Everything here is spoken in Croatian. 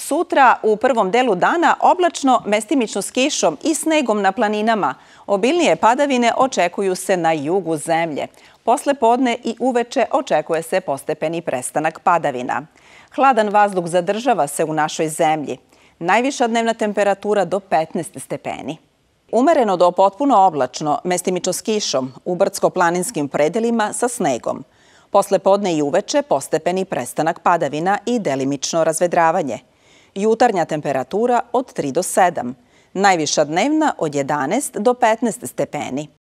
Sutra u prvom delu dana oblačno, mestimično s kišom i snegom na planinama. Obilnije padavine očekuju se na jugu zemlje. Posle podne i uveče očekuje se postepeni prestanak padavina. Hladan vazduh zadržava se u našoj zemlji. Najviša dnevna temperatura do 15 stepeni. Umereno do potpuno oblačno, mestimično s kišom, u brdsko-planinskim predelima sa snegom. Posle podne i uveče postepeni prestanak padavina i delimično razvedravanje. Jutarnja temperatura od 3 do 7, najviša dnevna od 11 do 15 stepeni.